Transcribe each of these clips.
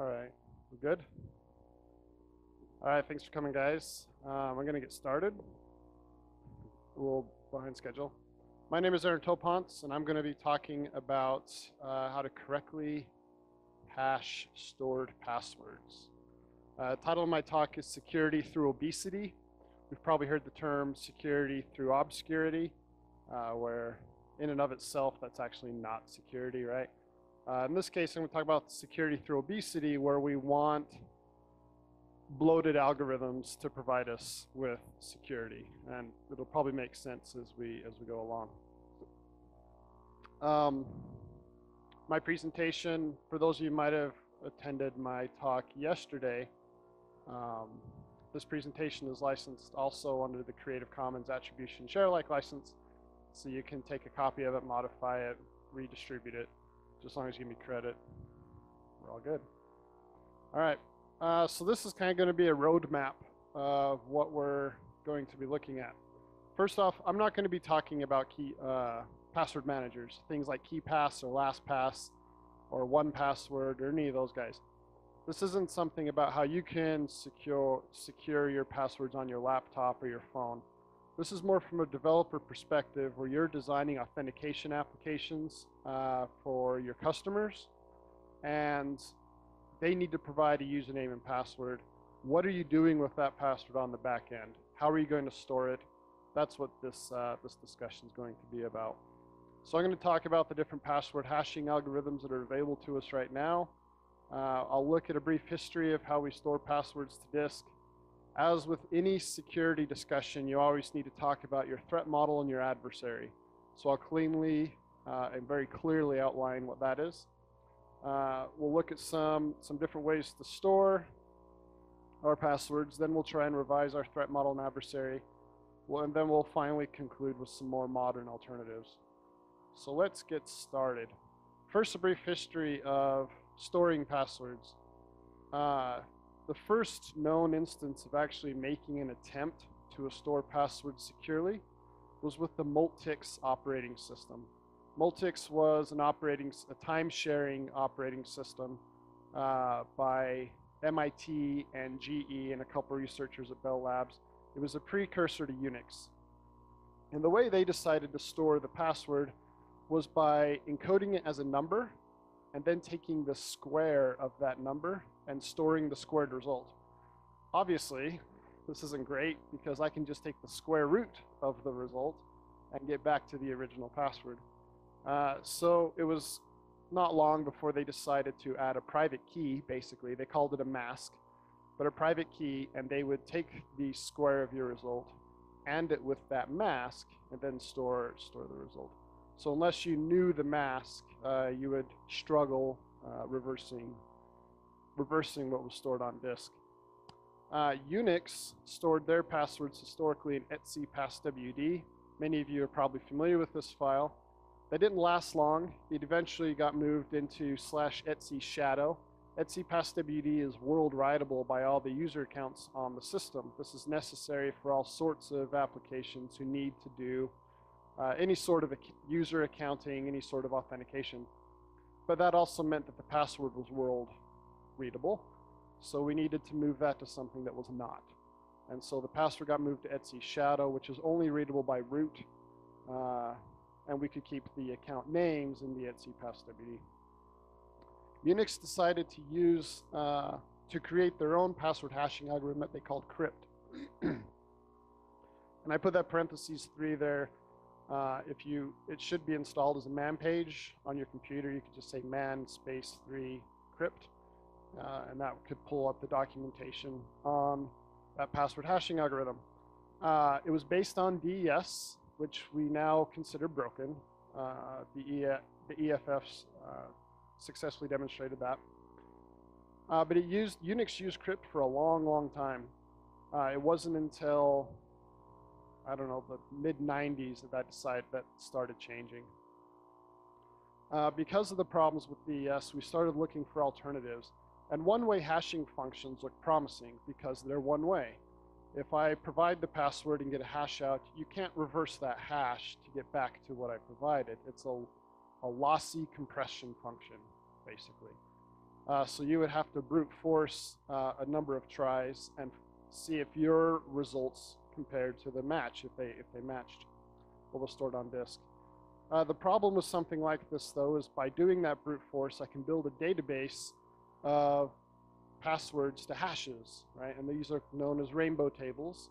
All right, we're good? All right, thanks for coming, guys. I'm going to get started. A little behind schedule. My name is Aaron Toponce, and I'm going to be talking about how to correctly hash stored passwords. The title of my talk is Security Through Obesity. We've probably heard the term security through obscurity, where in and of itself, that's actually not security, right? In this case, I'm going to talk about security through obesity, where we want bloated algorithms to provide us with security, and it'll probably make sense as we go along. My presentation, for those of you who might have attended my talk yesterday, this presentation is licensed also under the Creative Commons Attribution Share-alike license, so you can take a copy of it, modify it, redistribute it, just as long as you give me credit. We're all good. All right. So this is kind of going to be a roadmap of what we're going to be looking at. First off, I'm not going to be talking about password managers, things like KeePass or LastPass or 1Password or any of those guys. This isn't something about how you can secure your passwords on your laptop or your phone. This is more from a developer perspective, where you're designing authentication applications for your customers, and they need to provide a username and password. What are you doing with that password on the back end? How are you going to store it? That's what this discussion is going to be about. So I'm going to talk about the different password hashing algorithms that are available to us right now. I'll look at a brief history of how we store passwords to disk. As with any security discussion, you always need to talk about your threat model and your adversary. So I'll cleanly and very clearly outline what that is. We'll look at some different ways to store our passwords. Then we'll try and revise our threat model and adversary. And then we'll finally conclude with some more modern alternatives. So let's get started. First, a brief history of storing passwords. The first known instance of actually making an attempt to store passwords securely was with the Multics operating system. Multics was a time-sharing operating system by MIT and GE and a couple researchers at Bell Labs. It was a precursor to Unix. And the way they decided to store the password was by encoding it as a number and then taking the square of that number and storing the squared result. Obviously, this isn't great, because I can just take the square root of the result and get back to the original password. So it was not long before they decided to add a private key, basically. They called it a mask, but a private key, and they would take the square of your result, and it with that mask, and then store the result. So unless you knew the mask, you would struggle reversing what was stored on disk. Unix stored their passwords historically in etcpasswd. Many of you are probably familiar with this file. That didn't last long. It eventually got moved into /etsyshadow. Etcpasswd is world writable by all the user accounts on the system. This is necessary for all sorts of applications who need to do any sort of user accounting, any sort of authentication. But that also meant that the password was world readable. So we needed to move that to something that was not. And so the password got moved to /etsyshadow, which is only readable by root. And we could keep the account names in the etcpasswd. Unix decided to use, to create their own password hashing algorithm that they called Crypt. And I put that (3) there. It should be installed as a man page on your computer. You could just say man (3) Crypt, and that could pull up the documentation on that password hashing algorithm. It was based on DES, which we now consider broken. The EFFs successfully demonstrated that. But Unix used Crypt for a long, long time. It wasn't until, I don't know, the mid-90s that started changing. Because of the problems with DES, we started looking for alternatives. And one-way hashing functions look promising because they're one-way. If I provide the password and get a hash out, you can't reverse that hash to get back to what I provided. It's a lossy compression function, basically. So you would have to brute force a number of tries and see if your results compared to the match, if they matched what was stored on disk. The problem with something like this, though, is by doing that brute force, I can build a database of passwords to hashes, right? And these are known as rainbow tables.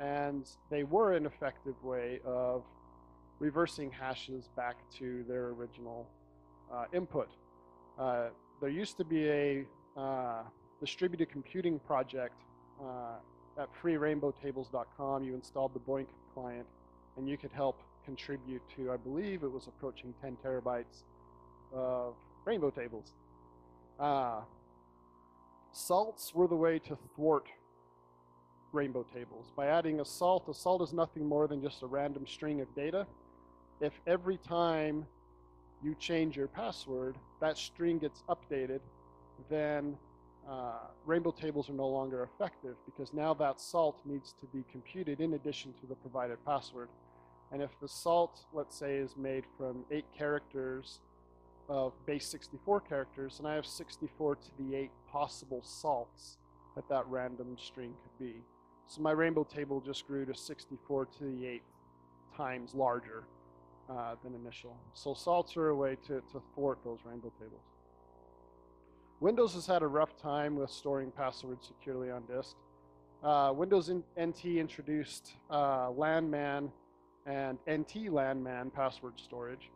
And they were an effective way of reversing hashes back to their original input. There used to be a distributed computing project at freerainbowtables.com. You installed the Boink client, and you could help contribute to, I believe it was approaching 10 terabytes of rainbow tables. Salts were the way to thwart rainbow tables. By adding a salt is nothing more than just a random string of data. If every time you change your password, that string gets updated, then rainbow tables are no longer effective, because now that salt needs to be computed in addition to the provided password. And if the salt, let's say, is made from 8 characters of base 64 characters, and I have 64 to the 8 possible salts that that random string could be. So my rainbow table just grew to 64 to the 8 times larger than initial. So salts are a way to thwart those rainbow tables. Windows has had a rough time with storing passwords securely on disk. Windows NT introduced LanMan and NT LanMan password storage.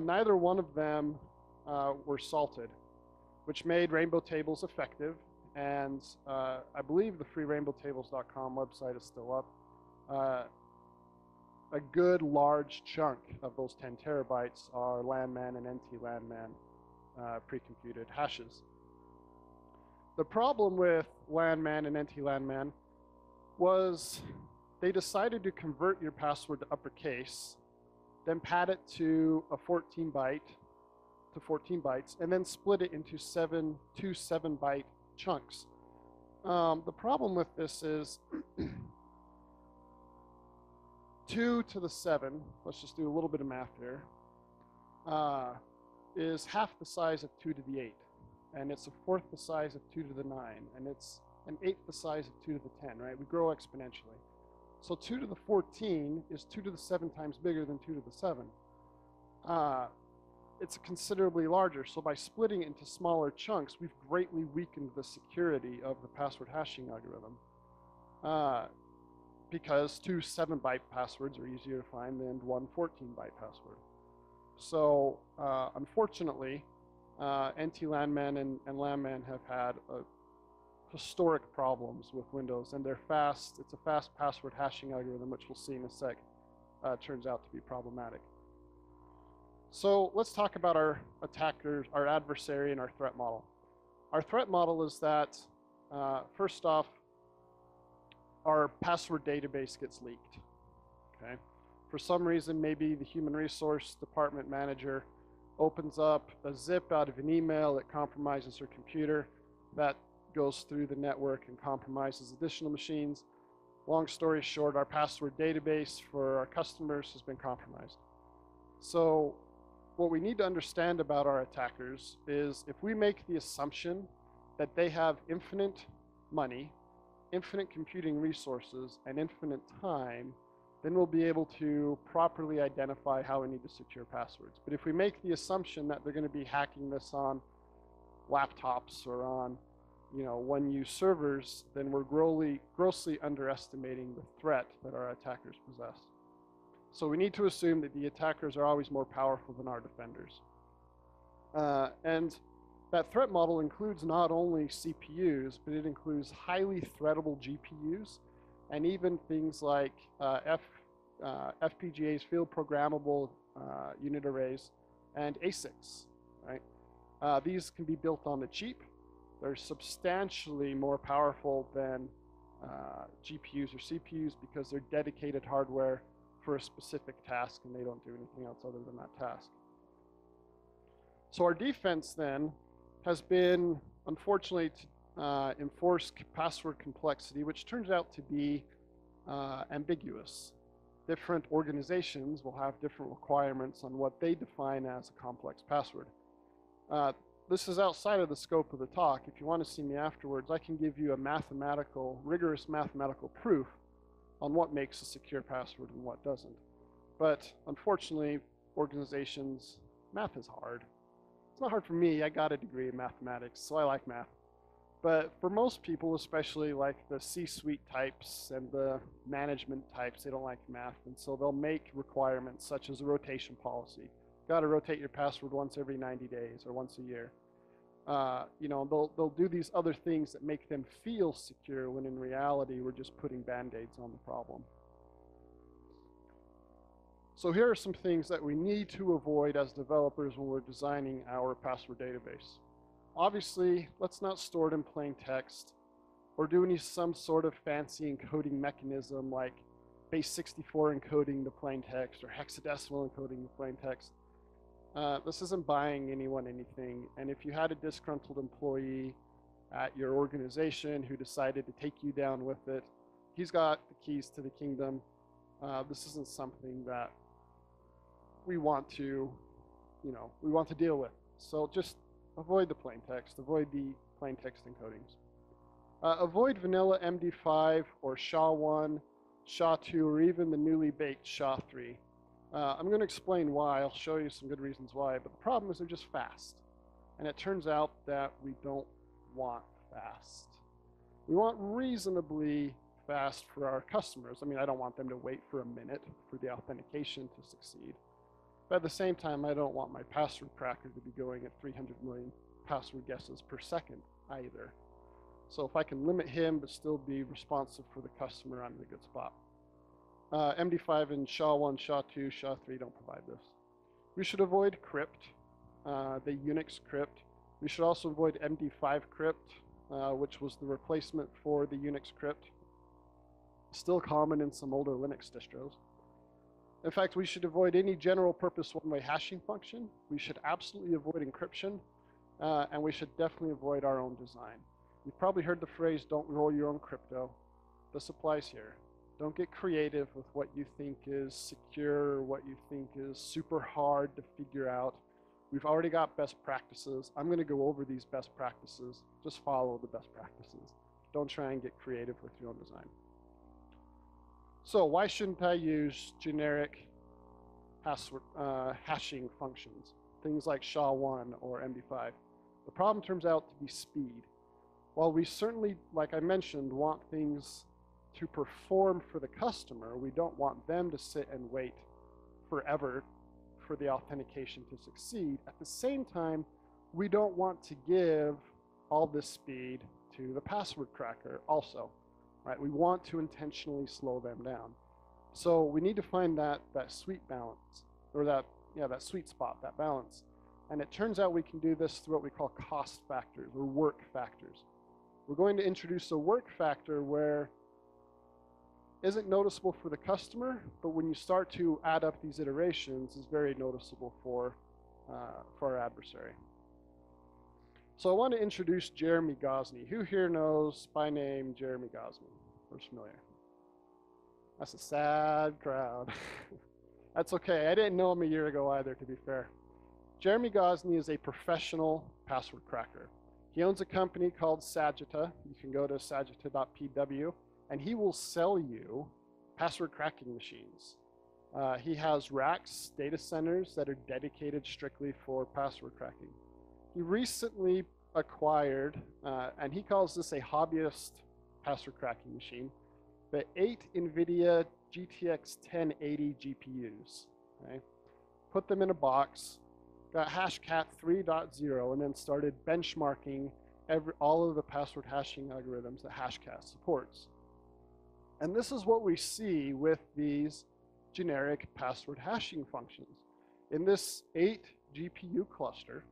Neither one of them were salted, which made rainbow tables effective. And I believe the freerainbowtables.com website is still up. A good large chunk of those 10 terabytes are LanMan and NT LanMan pre-computed hashes. The problem with LanMan and NT LanMan was they decided to convert your password to uppercase, then pad it to a 14 bytes, and then split it into two 7-byte chunks. The problem with this is 2 to the 7, let's just do a little bit of math here, is half the size of 2 to the 8, and it's a fourth the size of 2 to the 9, and it's an eighth the size of 2 to the 10, right? We grow exponentially. So 2 to the 14 is 2 to the 7 times bigger than 2 to the 7. It's considerably larger, so by splitting it into smaller chunks, we've greatly weakened the security of the password hashing algorithm, because two 7-byte passwords are easier to find than one 14-byte password. So unfortunately, NT LanMan and LanMan have had historic problems with Windows, and it's a fast password hashing algorithm, which we'll see in a sec, turns out to be problematic. So let's talk about our attackers, our adversary, and our threat model. Our threat model is that, first off, our password database gets leaked, okay? For some reason, maybe the human resource department manager opens up a zip out of an email that compromises her computer. That goes through the network and compromises additional machines. Long story short, our password database for our customers has been compromised. So what we need to understand about our attackers is, if we make the assumption that they have infinite money, infinite computing resources, and infinite time, then we'll be able to properly identify how we need to secure passwords. But if we make the assumption that they're going to be hacking this on laptops or on, you know, one-use servers, then we're grossly underestimating the threat that our attackers possess. So we need to assume that the attackers are always more powerful than our defenders. And that threat model includes not only CPUs, but it includes highly threatable GPUs, and even things like FPGAs, field programmable unit arrays, and ASICs, right? These can be built on the cheap. They're substantially more powerful than GPUs or CPUs, because they're dedicated hardware for a specific task, and they don't do anything else other than that task. So our defense then has been, unfortunately, to enforce password complexity, which turns out to be ambiguous. Different organizations will have different requirements on what they define as a complex password. This is outside of the scope of the talk. If you want to see me afterwards, I can give you a mathematical, rigorous mathematical proof on what makes a secure password and what doesn't. But unfortunately, organizations, math is hard. It's not hard for me. I got a degree in mathematics, so I like math. But for most people, especially like the C-suite types and the management types, they don't like math. And so they'll make requirements such as a rotation policy. Got to rotate your password once every 90 days or once a year. You know, they'll do these other things that make them feel secure when in reality we're just putting band-aids on the problem. So here are some things that we need to avoid as developers when we're designing our password database. Obviously, let's not store it in plain text or do any some sort of fancy encoding mechanism like base 64 encoding the plain text or hexadecimal encoding the plain text. This isn't buying anyone anything, and if you had a disgruntled employee at your organization who decided to take you down with it, he's got the keys to the kingdom. This isn't something that we want to, we want to deal with. So just avoid the plain text, avoid the plain text encodings. Avoid vanilla MD5 or SHA-1, SHA-2, or even the newly baked SHA-3. I'm going to explain why. I'll show you some good reasons why, but the problem is they're just fast. And it turns out that we don't want fast. We want reasonably fast for our customers. I mean, I don't want them to wait for a minute for the authentication to succeed. But at the same time, I don't want my password cracker to be going at 300 million password guesses per second either. So if I can limit him but still be responsive for the customer, I'm in a good spot. MD5 and SHA-1, SHA-2, SHA-3 don't provide this. We should avoid Crypt, the Unix Crypt. We should also avoid MD5 Crypt, which was the replacement for the Unix Crypt. Still common in some older Linux distros. In fact, we should avoid any general purpose one-way hashing function. We should absolutely avoid encryption, and we should definitely avoid our own design. You've probably heard the phrase, don't roll your own crypto. This applies here. Don't get creative with what you think is secure or what you think is super hard to figure out. We've already got best practices. I'm going to go over these best practices. Just follow the best practices. Don't try and get creative with your own design. So why shouldn't I use generic hashing functions? Things like SHA-1 or MD5. The problem turns out to be speed. While we certainly, like I mentioned, want things to perform for the customer, we don't want them to sit and wait forever for the authentication to succeed. At the same time, we don't want to give all this speed to the password cracker also, right? We want to intentionally slow them down. So we need to find that sweet balance, or that sweet spot, that balance. And it turns out we can do this through what we call cost factors or work factors. We're going to introduce a work factor where isn't noticeable for the customer, but when you start to add up these iterations, is very noticeable for our adversary. So I want to introduce Jeremy Gosney. Who here knows by name Jeremy Gosney? We're familiar. That's a sad crowd. That's okay. I didn't know him a year ago either, to be fair. Jeremy Gosney is a professional password cracker. He owns a company called Sagitta. You can go to sagitta.pw. And he will sell you password cracking machines. He has racks, data centers that are dedicated strictly for password cracking. He recently acquired, and he calls this a hobbyist password cracking machine, the 8 NVIDIA GTX 1080 GPUs. Okay? Put them in a box, got Hashcat 3.0, and then started benchmarking all of the password hashing algorithms that Hashcat supports. And this is what we see with these generic password hashing functions. In this 8 GPU cluster,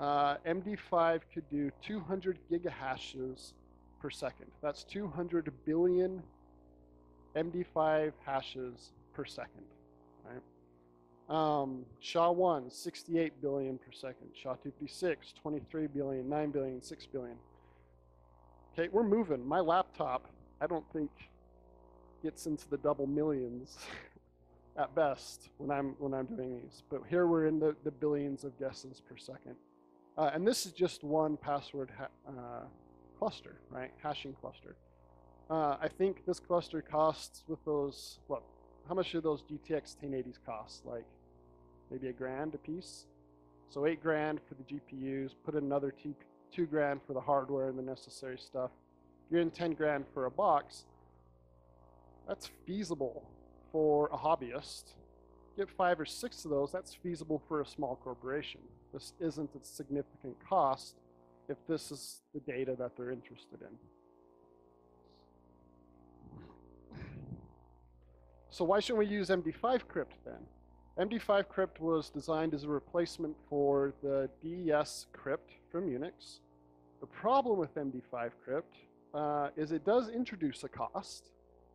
MD5 could do 200 gigahashes per second. That's 200 billion MD5 hashes per second. Right? SHA-1, 68 billion per second. SHA-256, 23 billion, 9 billion, 6 billion. Okay, we're moving. My laptop, I don't think gets into the double millions at best when I'm doing these. But here we're in the billions of guesses per second. And this is just one password cluster, right? Hashing cluster. I think this cluster costs with those, what, how much do those GTX 1080s cost? Like maybe $1,000 a piece? So $8,000 for the GPUs, put another $2,000 for the hardware and the necessary stuff. You're in $10,000 for a box. That's feasible for a hobbyist. Get 5 or 6 of those, that's feasible for a small corporation. This isn't a significant cost if this is the data that they're interested in. So why shouldn't we use MD5 Crypt then? MD5 Crypt was designed as a replacement for the DES Crypt from Unix. The problem with MD5 Crypt is it does introduce a cost,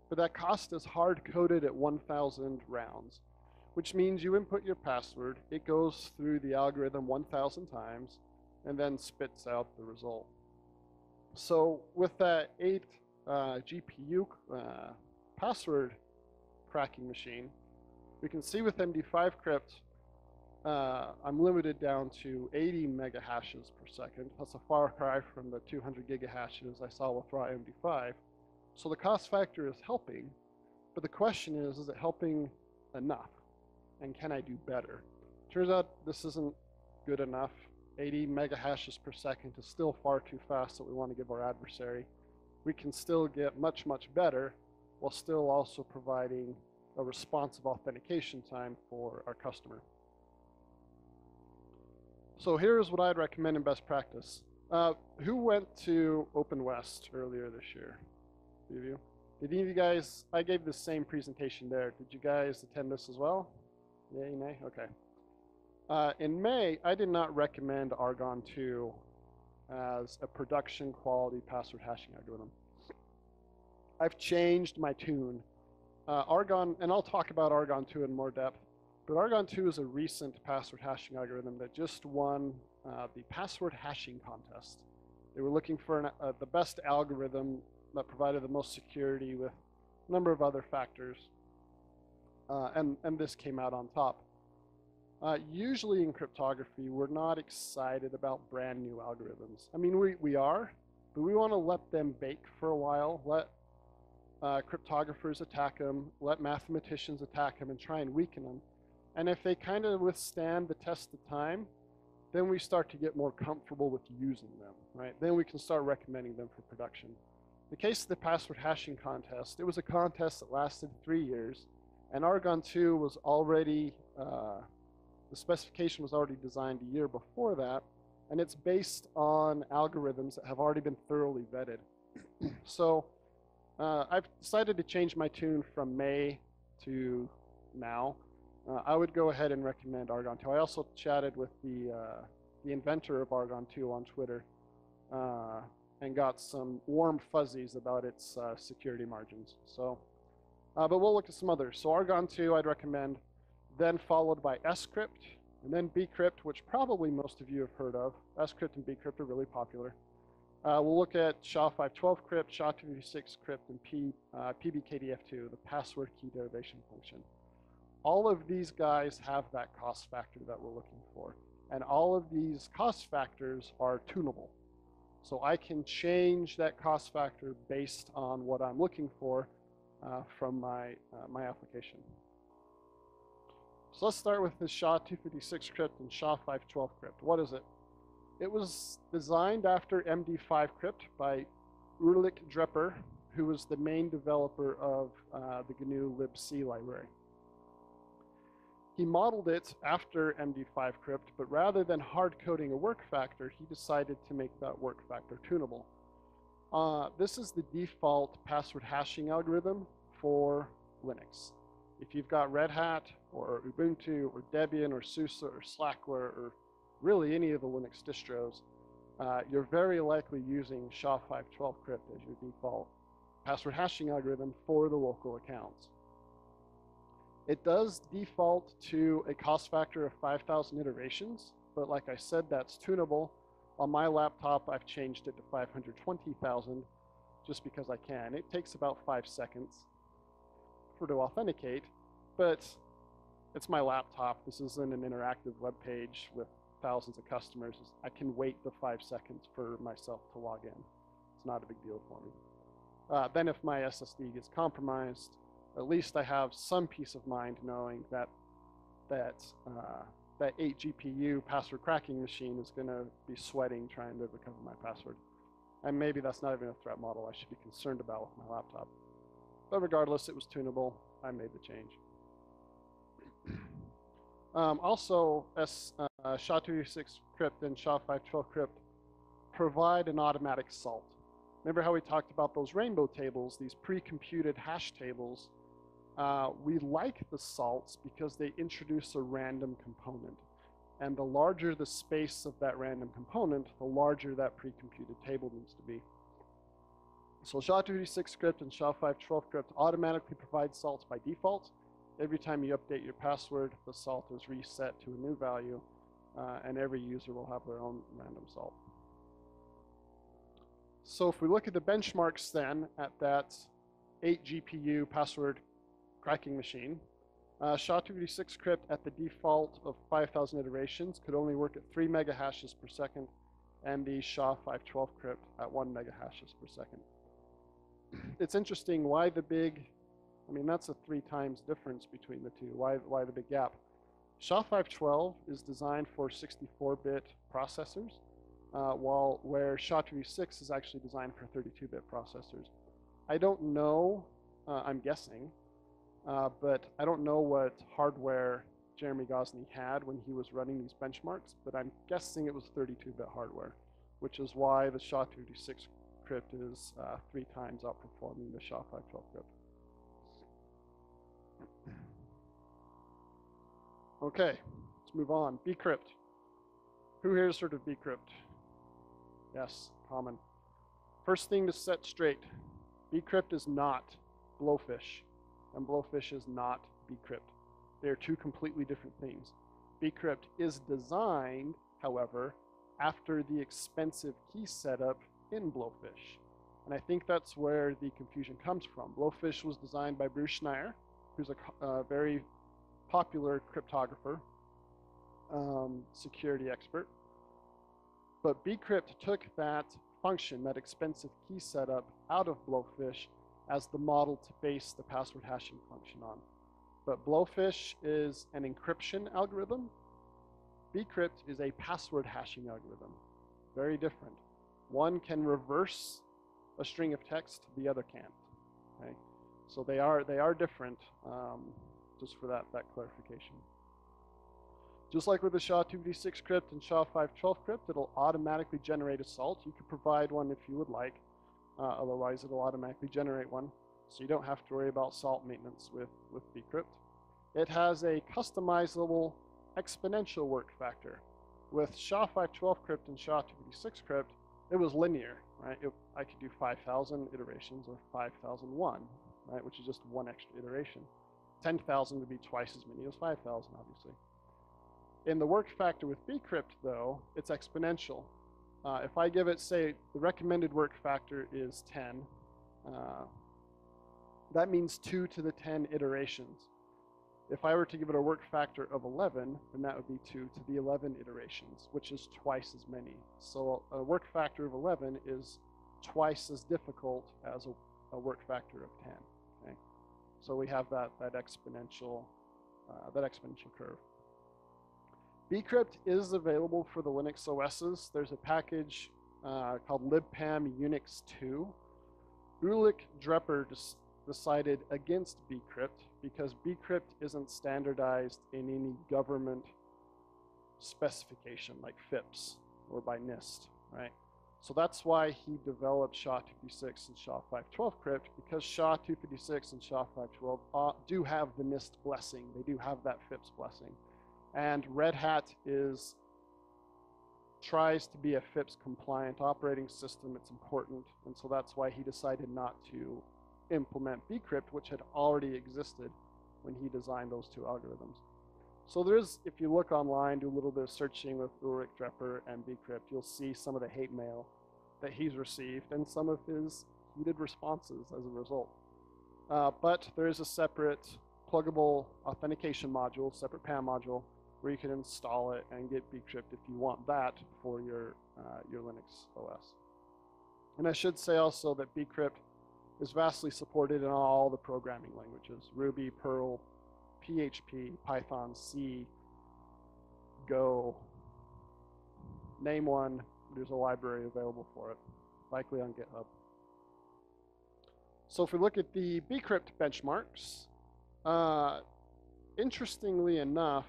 but that cost is hard-coded at 1,000 rounds. Which means you input your password, it goes through the algorithm 1,000 times, and then spits out the result. So with that 8 GPU password cracking machine, we can see with MD5 Crypt, I'm limited down to 80 mega hashes per second. That's a far cry from the 200 giga hashes I saw with raw MD5. So the cost factor is helping, but the question is it helping enough? And can I do better? Turns out this isn't good enough. 80 mega hashes per second is still far too fast that we want to give our adversary. We can still get much, much better while still also providing a responsive authentication time for our customer. So here's what I'd recommend in best practice. Who went to Open West earlier this year? Did you? Did any of you guys, I gave the same presentation there. Did you guys attend this as well? Yay, nay? Okay. In May, I did not recommend Argon2 as a production quality password hashing algorithm. I've changed my tune. Argon, and I'll talk about Argon2 in more depth, but Argon2 is a recent password hashing algorithm that just won the password hashing contest. They were looking for the best algorithm that provided the most security with a number of other factors. And this came out on top. Usually in cryptography, we're not excited about brand new algorithms. I mean, we are, but we want to let them bake for a while, let cryptographers attack them, let mathematicians attack them and try and weaken them. And if they kind of withstand the test of time, then we start to get more comfortable with using them, right? Then we can start recommending them for production. In the case of the password hashing contest, it was a contest that lasted 3 years. And Argon2 was already, the specification was already designed a year before that, and it's based on algorithms that have already been thoroughly vetted. So I've decided to change my tune from May to now. I would go ahead and recommend Argon2. I also chatted with the inventor of Argon2 on Twitter and got some warm fuzzies about its security margins. So. But we'll look at some others. So Argon2, I'd recommend, then followed by Scrypt, and then Bcrypt, which probably most of you have heard of. Scrypt and Bcrypt are really popular. We'll look at SHA-512 Crypt, SHA-256 Crypt, and PBKDF2, the password key derivation function. All of these guys have that cost factor that we're looking for. And all of these cost factors are tunable. So I can change that cost factor based on what I'm looking for from my application. So let's start with the SHA-256 Crypt and SHA-512 Crypt. What is it? It was designed after MD5 Crypt by Ulrich Drepper, who was the main developer of the GNU libc library. He modeled it after MD5 Crypt, but rather than hard coding a work factor, he decided to make that work factor tunable. This is the default password hashing algorithm for Linux. If you've got Red Hat or Ubuntu or Debian or SUSE or Slackware or really any of the Linux distros, you're very likely using SHA-512 Crypt as your default password hashing algorithm for the local accounts. It does default to a cost factor of 5,000 iterations, but like I said, that's tunable. On my laptop, I've changed it to 520,000 just because I can. It takes about 5 seconds to authenticate, but it's my laptop. This isn't an interactive web page with thousands of customers, is I can wait the 5 seconds for myself to log in. It's not a big deal for me. Then if my SSD gets compromised, at least I have some peace of mind knowing that that 8 GPU password cracking machine is going to be sweating trying to recover my password. And maybe that's not even a threat model I should be concerned about with my laptop. But regardless, it was tunable. I made the change. Also, SHA-256 Crypt and SHA-512 Crypt provide an automatic salt. Remember how we talked about those rainbow tables, these pre-computed hash tables? We like the salts because they introduce a random component. And the larger the space of that random component, the larger that pre-computed table needs to be. So SHA-256 Crypt and SHA-512 Crypt automatically provide salts by default. Every time you update your password, the salt is reset to a new value, and every user will have their own random salt. So if we look at the benchmarks then at that 8 GPU password cracking machine, SHA-256 Crypt at the default of 5,000 iterations could only work at 3 mega hashes per second, and the SHA-512 Crypt at 1 mega hashes per second. It's interesting why the big, I mean, that's a 3 times difference between the two. Why the big gap? SHA-512 is designed for 64-bit processors, where SHA-256 is actually designed for 32-bit processors. I don't know, I'm guessing, but I don't know what hardware Jeremy Gosney had when he was running these benchmarks, but I'm guessing it was 32-bit hardware, which is why the SHA-256 Crypt is 3 times outperforming the SHA-512 Crypt. Okay, let's move on. Bcrypt. Who here has heard of Bcrypt? Yes, common. First thing to set straight, Bcrypt is not Blowfish, and Blowfish is not Bcrypt. They are two completely different things. Bcrypt is designed, however, after the expensive key setup in Blowfish. And I think that's where the confusion comes from. Blowfish was designed by Bruce Schneier, who's a very popular cryptographer, security expert. But Bcrypt took that function, that expensive key setup, out of Blowfish as the model to base the password hashing function on. But Blowfish is an encryption algorithm. Bcrypt is a password hashing algorithm. Very different. One can reverse a string of text, the other can't. Okay? So they are different, just for that clarification. Just like with the SHA-256 Crypt and SHA-512 Crypt, it'll automatically generate a salt. You could provide one if you would like. Otherwise, it'll automatically generate one. So you don't have to worry about salt maintenance with Bcrypt. It has a customizable exponential work factor. With SHA-512 Crypt and SHA-256 Crypt, it was linear, right? I could do 5,000 iterations or 5,001, right? Which is just one extra iteration. 10,000 would be twice as many as 5,000, obviously. In the work factor with Bcrypt, though, it's exponential. If I give it, say, the recommended work factor is 10, that means 2 to the 10 iterations. If I were to give it a work factor of 11, then that would be 2 to the 11 iterations, which is twice as many. So a work factor of 11 is twice as difficult as a work factor of 10. Okay? So we have that exponential curve. Bcrypt is available for the Linux OSs. There's a package called libpam unix 2. Ulrich Drepper decided against Bcrypt because Bcrypt isn't standardized in any government specification like FIPS or by NIST, right? So that's why he developed SHA-256 and SHA-512 Crypt, because SHA-256 and SHA-512 do have the NIST blessing. They do have that FIPS blessing. And Red Hat tries to be a FIPS compliant operating system. It's important, and so that's why he decided not to implement Bcrypt, which had already existed when he designed those two algorithms. So there's, if you look online, do a little bit of searching with Ulrich Drepper and Bcrypt, you'll see some of the hate mail that he's received and some of his heated responses as a result. But there is a separate pluggable authentication module, separate PAM module, where you can install it and get Bcrypt if you want that for your Linux OS. And I should say also that Bcrypt is vastly supported in all the programming languages: Ruby, Perl, PHP, Python, C, Go. Name one, there's a library available for it, likely on GitHub. So if we look at the Bcrypt benchmarks, interestingly enough,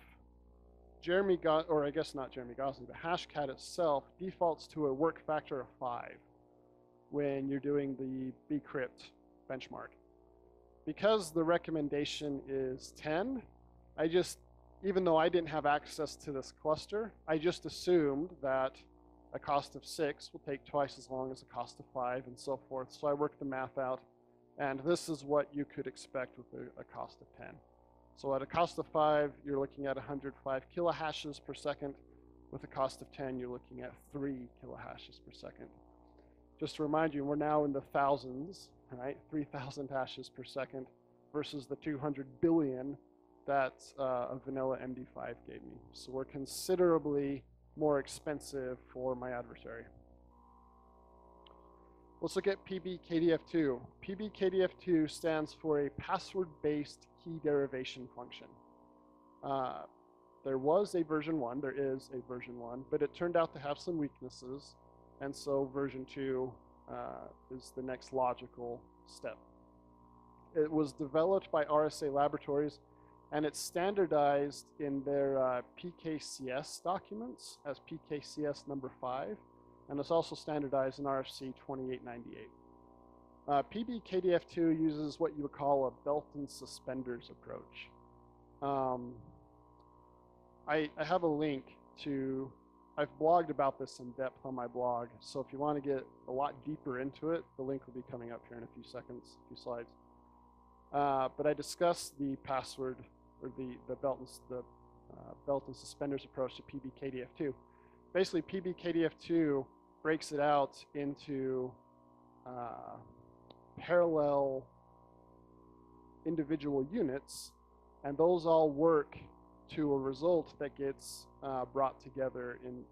Hashcat itself defaults to a work factor of 5 when you're doing the Bcrypt benchmark. Because the recommendation is 10, even though I didn't have access to this cluster, I just assumed that a cost of 6 will take twice as long as a cost of 5 and so forth. So I worked the math out, and this is what you could expect with a cost of 10. So at a cost of 5, you're looking at 105 kilohashes per second. With a cost of 10, you're looking at 3 kilohashes per second. Just to remind you, we're now in the thousands, right? 3,000 hashes per second versus the 200 billion that a vanilla MD5 gave me. So we're considerably more expensive for my adversary. Let's look at PBKDF2. PBKDF2 stands for a password-based key derivation function. There was a version 1, there is a version 1, but it turned out to have some weaknesses, and so version 2 is the next logical step. It was developed by RSA Laboratories, and it's standardized in their PKCS documents as PKCS number 5, and it's also standardized in RFC 2898. PBKDF2 uses what you would call a belt and suspenders approach. I have a link to, I've blogged about this in depth on my blog, so if you want to get a lot deeper into it, the link will be coming up here in a few seconds, a few slides. But I discussed the password, or the belt and suspenders approach to PBKDF2. Basically, PBKDF2 breaks it out into parallel individual units, and those all work to a result that gets brought together in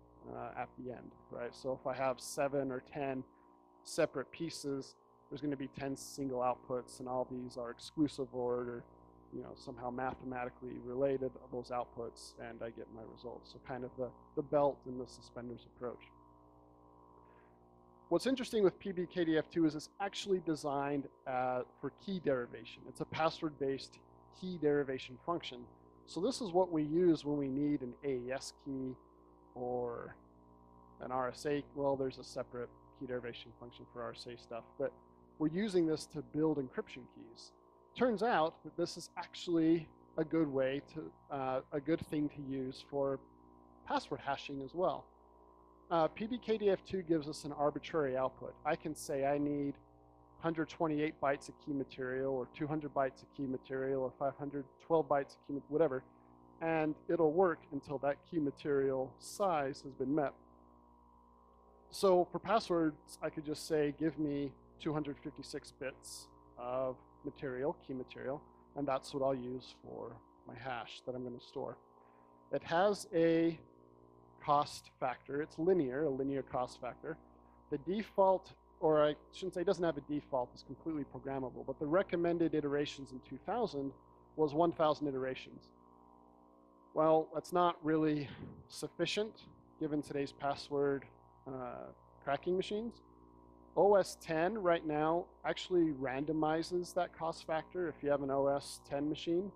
at the end, right? So if I have 7 or 10 separate pieces, there's going to be 10 single outputs, and all these are exclusive or somehow mathematically related, those outputs, and I get my results. So kind of the belt and the suspenders approach. What's interesting with PBKDF2 is it's actually designed for key derivation. It's a password-based key derivation function. So this is what we use when we need an AES key or an RSA. Well, there's a separate key derivation function for RSA stuff, but we're using this to build encryption keys. Turns out that this is actually a good way to, a good thing to use for password hashing as well. PBKDF2 gives us an arbitrary output. I can say I need 128 bytes of key material, or 200 bytes of key material, or 512 bytes of key, whatever, and it'll work until that key material size has been met. So for passwords, I could just say, give me 256 bits of material, key material, and that's what I'll use for my hash that I'm going to store. It has a cost factor. It's linear, a linear cost factor. The default, or I shouldn't say it doesn't have a default, it's completely programmable, but the recommended iterations in 2000 was 1,000 iterations. Well, that's not really sufficient given today's password cracking machines. OS 10 right now actually randomizes that cost factor. If you have an OS 10 machine,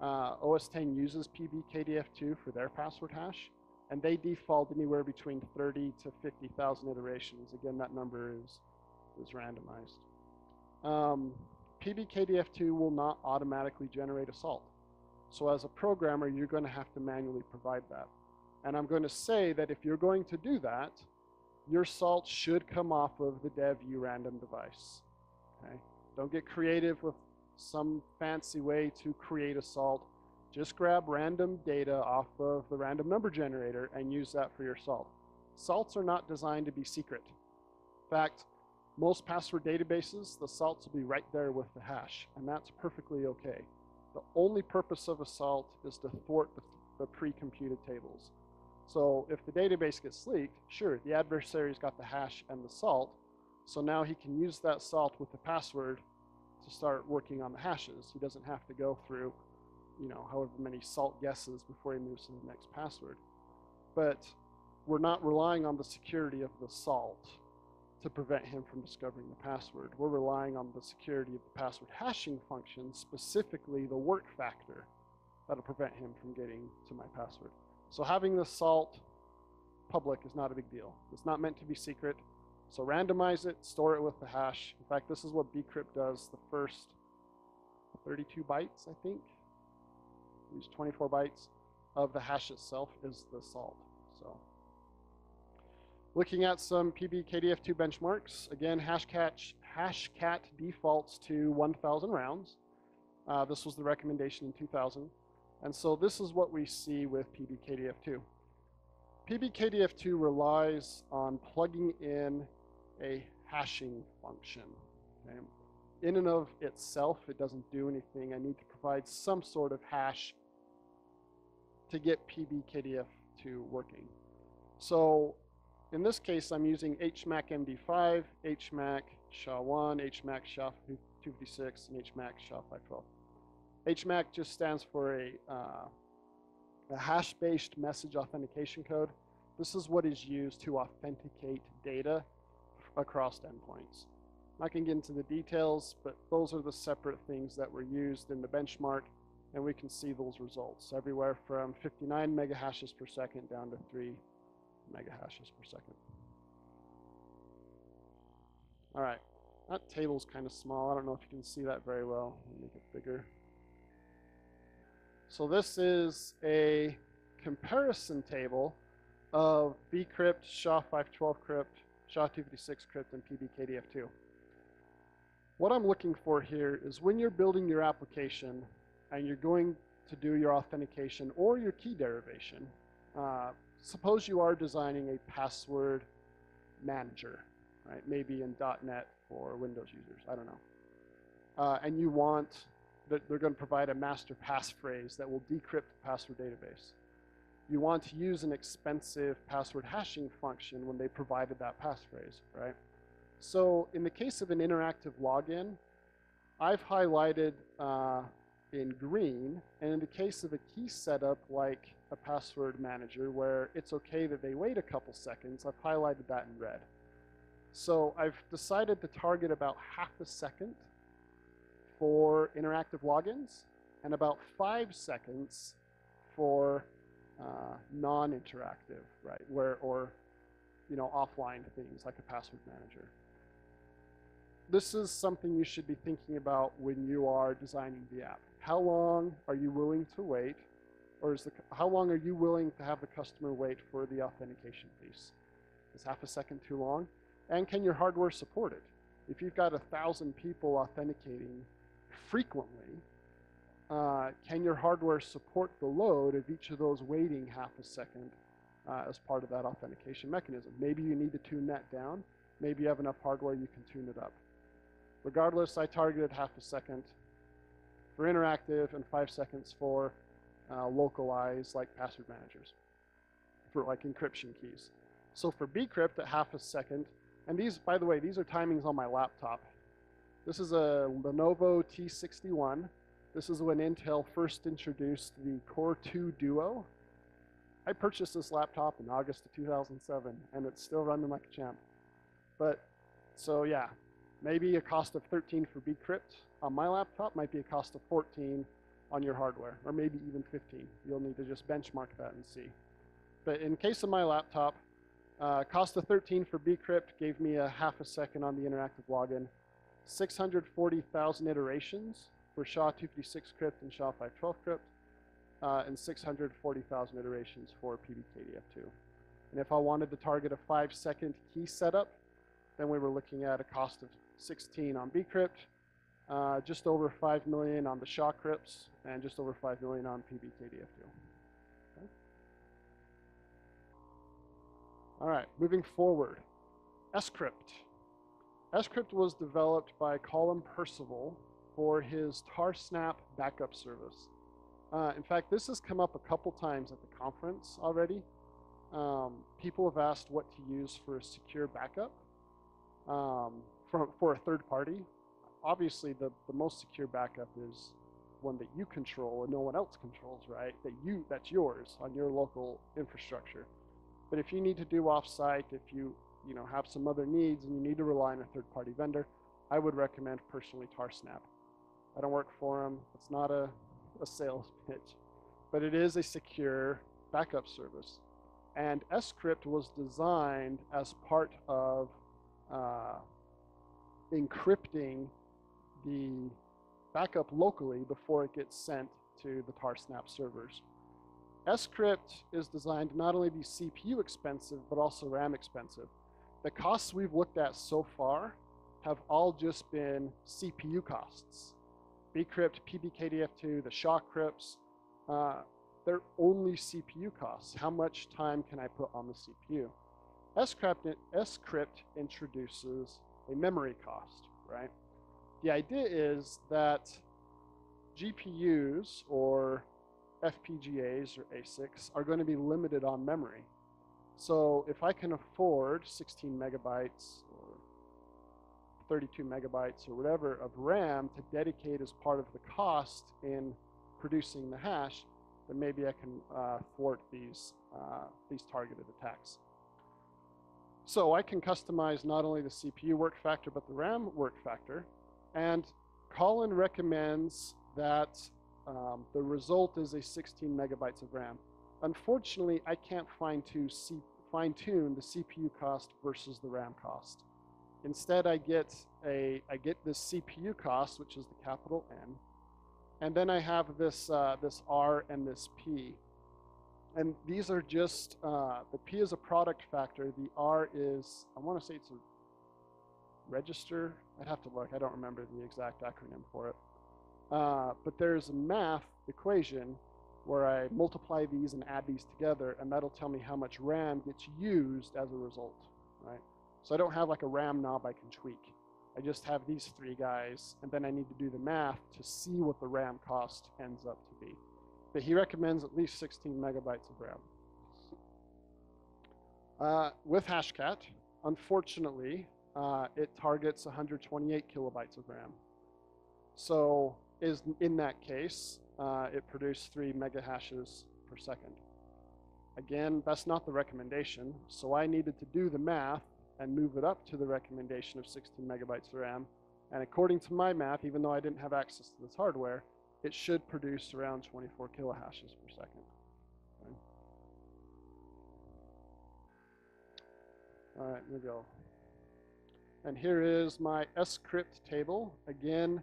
OS 10 uses PBKDF2 for their password hash, and they default anywhere between 30 to 50,000 iterations. Again, that number is randomized. PBKDF2 will not automatically generate a salt. So as a programmer, you're going to have to manually provide that. And I'm going to say that if you're going to do that, your salt should come off of the dev urandom device. Okay? Don't get creative with some fancy way to create a salt. Just grab random data off of the random number generator and use that for your salt. Salts are not designed to be secret. In fact, most password databases, the salts will be right there with the hash, and that's perfectly okay. The only purpose of a salt is to thwart the the pre-computed tables. So if the database gets leaked, sure, the adversary's got the hash and the salt. So now he can use that salt with the password to start working on the hashes. He doesn't have to go through, you know, however many salt guesses before he moves to the next password. But we're not relying on the security of the salt to prevent him from discovering the password. We're relying on the security of the password hashing function, specifically the work factor, that'll prevent him from getting to my password. So having the salt public is not a big deal. It's not meant to be secret. So randomize it, store it with the hash. In fact, this is what Bcrypt does. The first 32 bytes, I think, these 24 bytes of the hash itself is the salt. So looking at some PBKDF2 benchmarks, again, Hashcat defaults to 1,000 rounds. This was the recommendation in 2000. And so this is what we see with PBKDF2. PBKDF2 relies on plugging in a hashing function. Okay? In and of itself, it doesn't do anything. I need to provide some sort of hash to get PBKDF2 working. So in this case, I'm using HMAC MD5, HMAC SHA-1, HMAC SHA-256, and HMAC SHA-512. HMAC just stands for a hash-based message authentication code. This is what is used to authenticate data across endpoints. I can get into the details, but those are the separate things that were used in the benchmark, and we can see those results everywhere from 59 megahashes per second down to 3 megahashes per second. All right, that table's kind of small. I don't know if you can see that very well. Let me make it bigger. So this is a comparison table of Bcrypt, SHA-512 Crypt, SHA-256 Crypt, and PBKDF2. What I'm looking for here is when you're building your application and you're going to do your authentication or your key derivation, suppose you are designing a password manager, right? Maybe in .NET for Windows users, I don't know. And you want that they're going to provide a master passphrase that will decrypt the password database. You want to use an expensive password hashing function when they provided that passphrase, right? So in the case of an interactive login, I've highlighted in green, and in the case of a key setup like a password manager where it's okay that they wait a couple seconds, I've highlighted that in red. So I've decided to target about half a second for interactive logins and about 5 seconds for non-interactive, right? Where, or, you know, offline things like a password manager. This is something you should be thinking about when you are designing the app. How long are you willing to wait, or how long are you willing to have the customer wait for the authentication piece? Is half a second too long? And can your hardware support it? If you've got 1,000 people authenticating frequently, can your hardware support the load of each of those waiting half a second as part of that authentication mechanism? Maybe you need to tune that down. Maybe you have enough hardware you can tune it up. Regardless, I targeted half a second for interactive and 5 seconds for localized, like password managers, for like encryption keys. So for Bcrypt at half a second, and these, by the way, these are timings on my laptop. This is a Lenovo T61. This is when Intel first introduced the Core 2 Duo. I purchased this laptop in August of 2007, and it's still running like a champ. But, so yeah, maybe a cost of 13 for Bcrypt on my laptop might be a cost of 14 on your hardware, or maybe even 15. You'll need to just benchmark that and see. But in case of my laptop, cost of 13 for Bcrypt gave me a half a second on the interactive login. 640,000 iterations for SHA-256 Crypt and SHA-512 Crypt, and 640,000 iterations for PBKDF2. And if I wanted to target a 5-second key setup, then we were looking at a cost of 16 on Bcrypt, just over 5 million on the SHA Crypts, and just over 5 million on PBKDF2. All right, moving forward, Scrypt. Scrypt was developed by Colin Percival for his Tarsnap backup service. In fact, this has come up a couple times at the conference already. People have asked what to use for a secure backup for a third party. Obviously, the most secure backup is one that you control and no one else controls, right? That's yours on your local infrastructure. But if you need to do offsite, if you know, have some other needs and you need to rely on a third-party vendor, I would recommend personally Tarsnap. I don't work for them. It's not a sales pitch, but it is a secure backup service. And Scrypt was designed as part of encrypting the backup locally before it gets sent to the Tarsnap servers. Scrypt is designed to not only be CPU expensive, but also RAM expensive. The costs we've looked at so far have all just been CPU costs. Bcrypt, PBKDF2, the SHA crypts, they're only CPU costs. How much time can I put on the CPU? Scrypt introduces a memory cost, right? The idea is that GPUs or FPGAs or ASICs are going to be limited on memory. So if I can afford 16 megabytes or 32 megabytes or whatever of RAM to dedicate as part of the cost in producing the hash, then maybe I can thwart these targeted attacks. So I can customize not only the CPU work factor, but the RAM work factor. And Colin recommends that the result is a 16 megabytes of RAM. Unfortunately, I can't fine-tune the CPU cost versus the RAM cost. Instead, I get this CPU cost, which is the capital N, and then I have this R and this P, and these are just the P is a product factor. The R is, I want to say it's a register. I'd have to look. I don't remember the exact acronym for it. But there's a math equation where I multiply these and add these together, and that'll tell me how much RAM gets used as a result, right? So I don't have like a RAM knob I can tweak. I just have these three guys, and then I need to do the math to see what the RAM cost ends up to be. But he recommends at least 16 megabytes of RAM. With Hashcat, unfortunately, it targets 128 kilobytes of RAM. So is in that case, it produced 3 megahashes per second. Again, that's not the recommendation. So I needed to do the math and move it up to the recommendation of 16 megabytes of RAM. And according to my math, even though I didn't have access to this hardware, it should produce around 24 kilohashes per second. Okay. All right, here we go. And here is my Scrypt table. Again,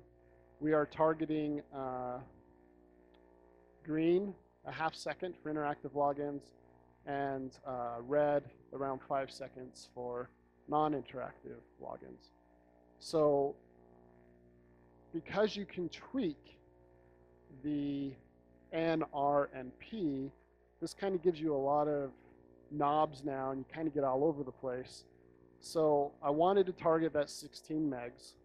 we are targeting green, a half second for interactive logins, and red, around 5 seconds for non-interactive logins. So because you can tweak the N, R, and P, this kind of gives you a lot of knobs now, and you kind of get all over the place. So I wanted to target that 16 megs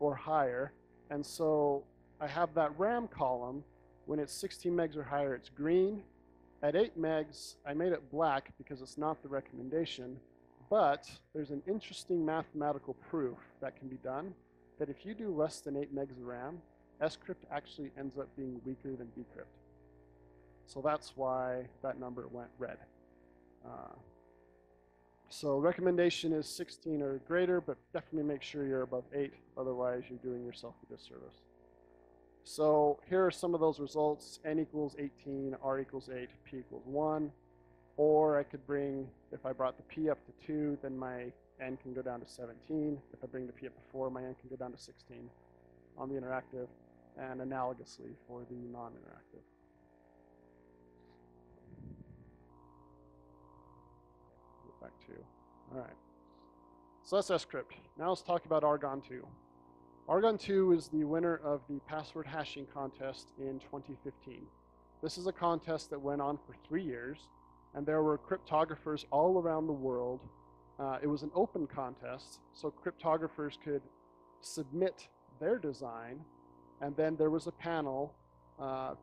or higher. And so I have that RAM column. When it's 16 megs or higher, it's green. At 8 megs, I made it black because it's not the recommendation. But there's an interesting mathematical proof that can be done that if you do less than 8 megs of RAM, Scrypt actually ends up being weaker than Bcrypt. So that's why that number went red. So recommendation is 16 or greater, but definitely make sure you're above 8. Otherwise, you're doing yourself a disservice. So here are some of those results. N equals 18, R equals 8, P equals 1. Or I could bring, if I brought the P up to 2, then my N can go down to 17. If I bring the P up to 4, my N can go down to 16 on the interactive, and analogously for the non-interactive. Back to. All right. So that's Scrypt. Now let's talk about Argon2. Argon2 is the winner of the password hashing contest in 2015. This is a contest that went on for 3 years, and there were cryptographers all around the world. It was an open contest, so cryptographers could submit their design, and then there was a panel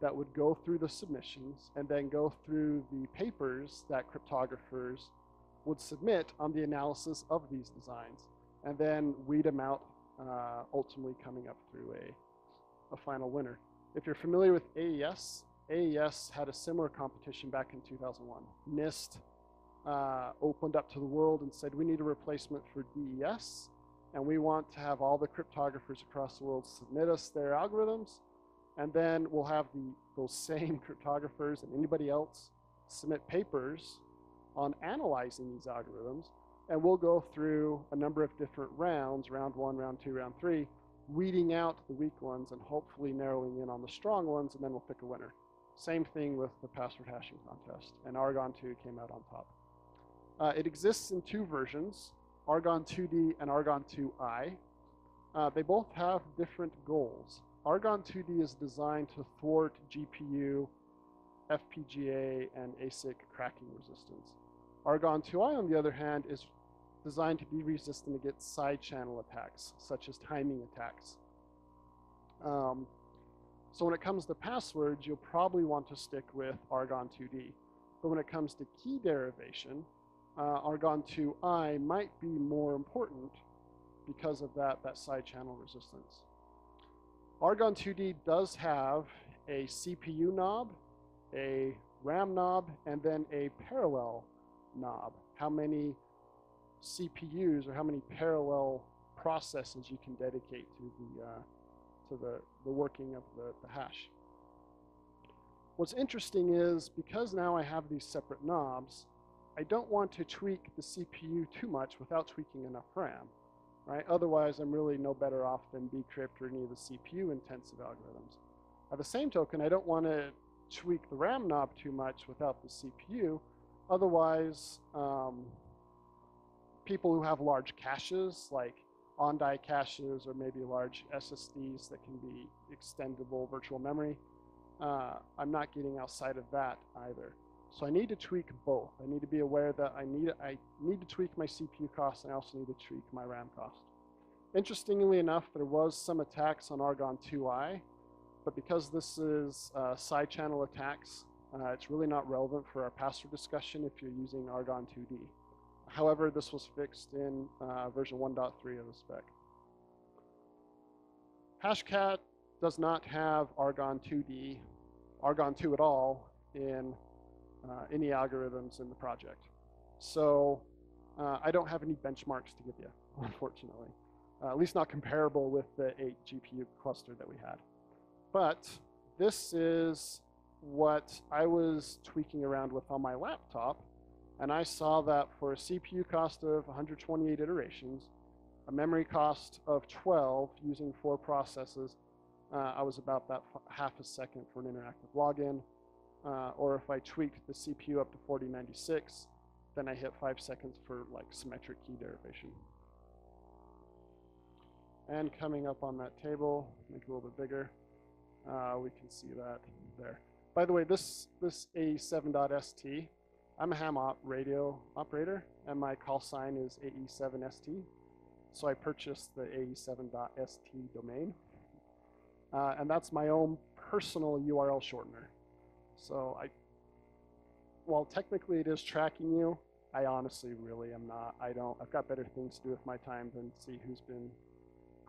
that would go through the submissions and then go through the papers that cryptographers would submit on the analysis of these designs, and then weed them out, ultimately coming up through a final winner. If you're familiar with AES, AES had a similar competition back in 2001. NIST opened up to the world and said, we need a replacement for DES, and we want to have all the cryptographers across the world submit us their algorithms, and then we'll have those same cryptographers and anybody else submit papers on analyzing these algorithms, and we'll go through a number of different rounds, round one, round two, round three, weeding out the weak ones and hopefully narrowing in on the strong ones, and then we'll pick a winner. Same thing with the password hashing contest, and Argon2 came out on top. It exists in two versions, Argon2D and Argon2I. They both have different goals. Argon2D is designed to thwart GPU, FPGA, and ASIC cracking resistance. Argon2I, on the other hand, is designed to be resistant against side channel attacks, such as timing attacks. So when it comes to passwords, you'll probably want to stick with Argon2D. But when it comes to key derivation, Argon2I might be more important because of that side channel resistance. Argon2D does have a CPU knob, a RAM knob, and then a parallel knob. How many CPUs or how many parallel processes you can dedicate to the working of the hash. What's interesting is, because now I have these separate knobs, I don't want to tweak the CPU too much without tweaking enough RAM, right? Otherwise, I'm really no better off than Bcrypt or any of the CPU-intensive algorithms. By the same token, I don't want to tweak the RAM knob too much without the CPU. Otherwise, people who have large caches, like on-die caches or maybe large SSDs that can be extendable virtual memory, I'm not getting outside of that either. So I need to tweak both. I need to be aware that I need to tweak my CPU cost, and I also need to tweak my RAM cost. Interestingly enough, there was some attacks on Argon2I, but because this is side channel attacks, it's really not relevant for our password discussion if you're using Argon2D. However, this was fixed in version 1.3 of the spec. Hashcat does not have Argon2D, Argon2 at all, in any algorithms in the project. So I don't have any benchmarks to give you, unfortunately. At least not comparable with the 8 GPU cluster that we had. But this is what I was tweaking around with on my laptop, and I saw that for a CPU cost of 128 iterations, a memory cost of 12 using 4 processes, I was about that half a second for an interactive login. Or if I tweaked the CPU up to 4096, then I hit 5 seconds for like symmetric key derivation. And coming up on that table, make it a little bit bigger, we can see that there. By the way, this AE7.ST, I'm a ham op radio operator, and my call sign is AE7ST. So I purchased the AE7.ST domain. And that's my own personal URL shortener. So while technically it is tracking you, I honestly really am not. I've got better things to do with my time than see who's been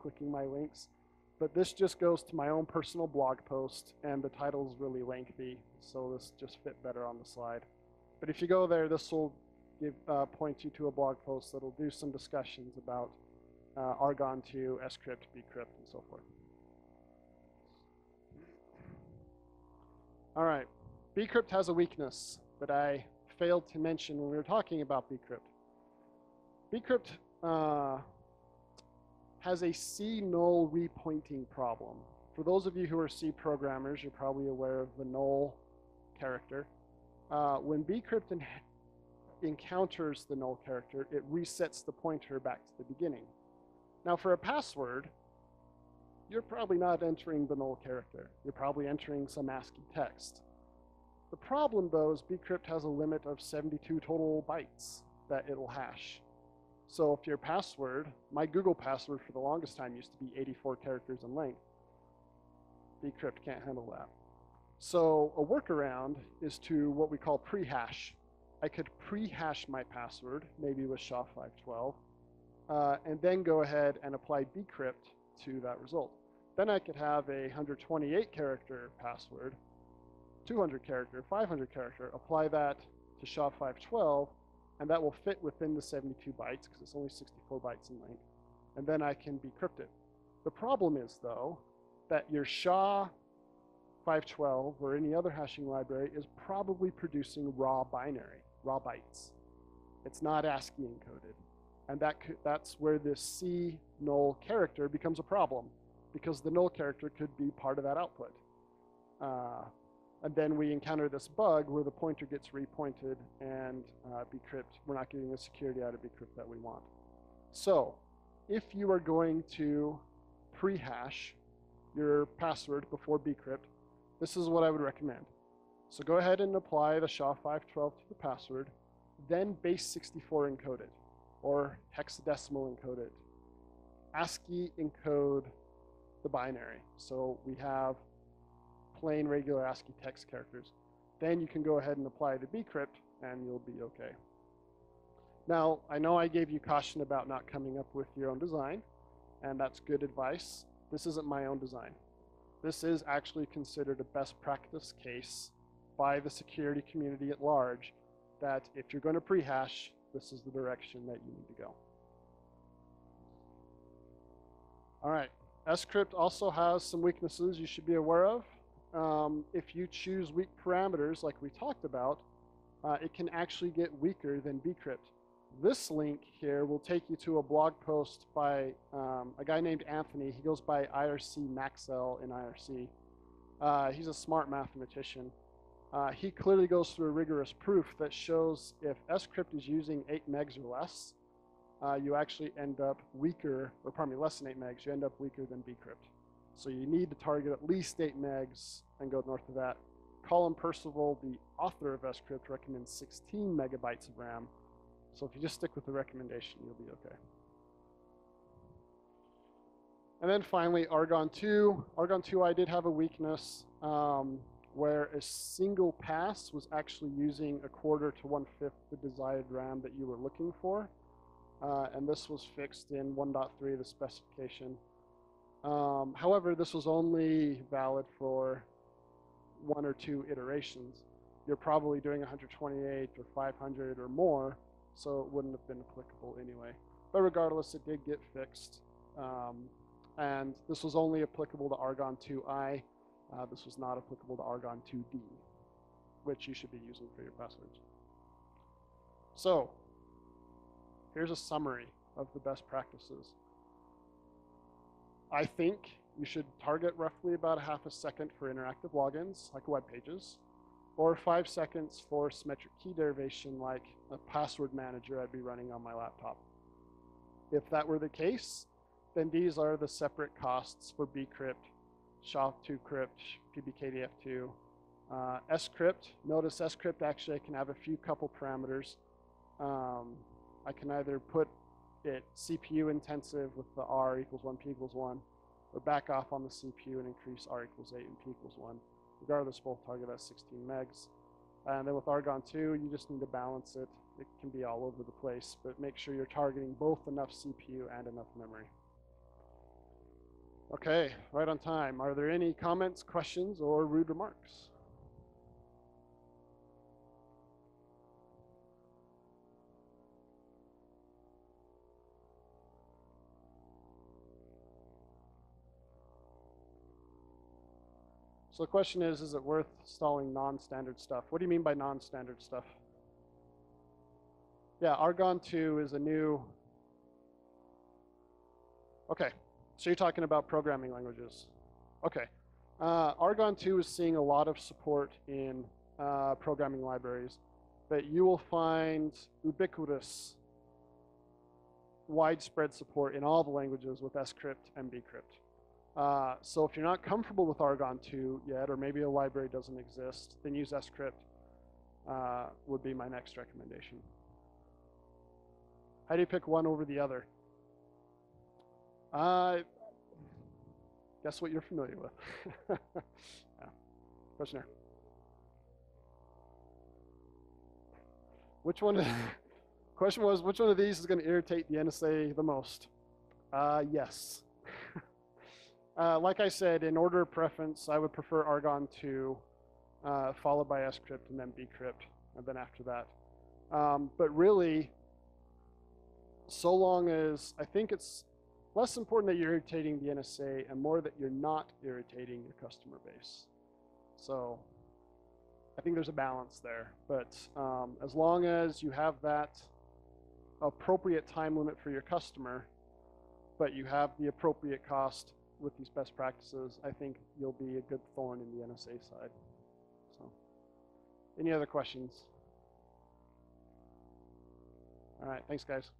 clicking my links. But this just goes to my own personal blog post, and the title's really lengthy, so this just fit better on the slide. But if you go there, this will point you to a blog post that'll do some discussions about Argon2, Scrypt, Bcrypt, and so forth. All right, Bcrypt has a weakness that I failed to mention when we were talking about Bcrypt. Bcrypt has a C-null repointing problem. For those of you who are C programmers, you're probably aware of the null character. When Bcrypt encounters the null character, it resets the pointer back to the beginning. Now for a password, you're probably not entering the null character. You're probably entering some ASCII text. The problem, though, is Bcrypt has a limit of 72 total bytes that it'll hash. So if your password, my Google password for the longest time used to be 84 characters in length, Bcrypt can't handle that. So a workaround is to what we call pre-hash. I could pre-hash my password, maybe with SHA-512, and then go ahead and apply Bcrypt to that result. Then I could have a 128-character password, 200-character, 500-character, apply that to SHA-512, and that will fit within the 72 bytes, because it's only 64 bytes in length, and then I can decrypt it. The problem is, though, that your SHA-512 or any other hashing library is probably producing raw binary, raw bytes. It's not ASCII encoded. And that's where this C null character becomes a problem, because the null character could be part of that output. And then we encounter this bug where the pointer gets repointed and Bcrypt, we're not getting the security out of Bcrypt that we want. So if you are going to pre-hash your password before Bcrypt, this is what I would recommend. So go ahead and apply the SHA-512 to the password, then base 64 encode it, or hexadecimal encode it. ASCII encode the binary. So we have plain regular ASCII text characters. Then you can go ahead and apply the Bcrypt and you'll be okay. Now, I know I gave you caution about not coming up with your own design, and that's good advice. This isn't my own design. This is actually considered a best practice case by the security community at large, that if you're going to pre-hash, this is the direction that you need to go. All right, Scrypt also has some weaknesses you should be aware of. If you choose weak parameters like we talked about, it can actually get weaker than Bcrypt. This link here will take you to a blog post by a guy named Anthony. He goes by IRC Maxell in IRC. He's a smart mathematician. He clearly goes through a rigorous proof that shows if Scrypt is using 8 megs or less, you actually end up weaker, or pardon me, less than 8 megs, you end up weaker than Bcrypt. So you need to target at least 8 megs and go north of that. Colin Percival, the author of Scrypt, recommends 16 megabytes of RAM. So if you just stick with the recommendation, you'll be okay. And then finally, Argon2. Argon2I did have a weakness where a single pass was actually using 1/4 to 1/5 the desired RAM that you were looking for. And this was fixed in 1.3 of the specification. However, this was only valid for 1 or 2 iterations. You're probably doing 128 or 500 or more, so it wouldn't have been applicable anyway. But regardless, it did get fixed. And this was only applicable to Argon2I. This was not applicable to Argon2D, which you should be using for your passwords. So here's a summary of the best practices. I think you should target roughly about 0.5 seconds for interactive logins, like web pages, or 5 seconds for symmetric key derivation, like a password manager I'd be running on my laptop. If that were the case, then these are the separate costs for Bcrypt, SHA-2 Crypt, PBKDF2, Scrypt. Notice Scrypt actually I can have a couple parameters. I can either put it CPU intensive with the R = 1, P = 1, or back off on the CPU and increase R = 8 and P = 1. Regardless, we'll target at 16 megs. And then with Argon2, you just need to balance it. It can be all over the place, but make sure you're targeting both enough CPU and enough memory. Okay, right on time. Are there any comments, questions, or rude remarks? So the question is it worth installing non-standard stuff? What do you mean by non-standard stuff? Yeah, Argon2 is a new... Okay, so you're talking about programming languages. Okay, Argon2 is seeing a lot of support in programming libraries, but you will find ubiquitous, widespread support in all the languages with Scrypt and Bcrypt. So if you're not comfortable with Argon2 yet, or maybe a library doesn't exist, then use Scrypt would be my next recommendation. How do you pick one over the other? Guess what you're familiar with. Yeah. Questioner. Which one? Question was, which one of these is going to irritate the NSA the most? Yes. Like I said, in order of preference, I would prefer Argon2, followed by Scrypt, and then Bcrypt, and then after that. But really, so long as, I think it's less important that you're irritating the NSA and more that you're not irritating your customer base. So I think there's a balance there. But as long as you have that appropriate time limit for your customer, but you have the appropriate cost with these best practices, I think you'll be a good thorn in the NSA side. So, any other questions? All right, thanks, guys.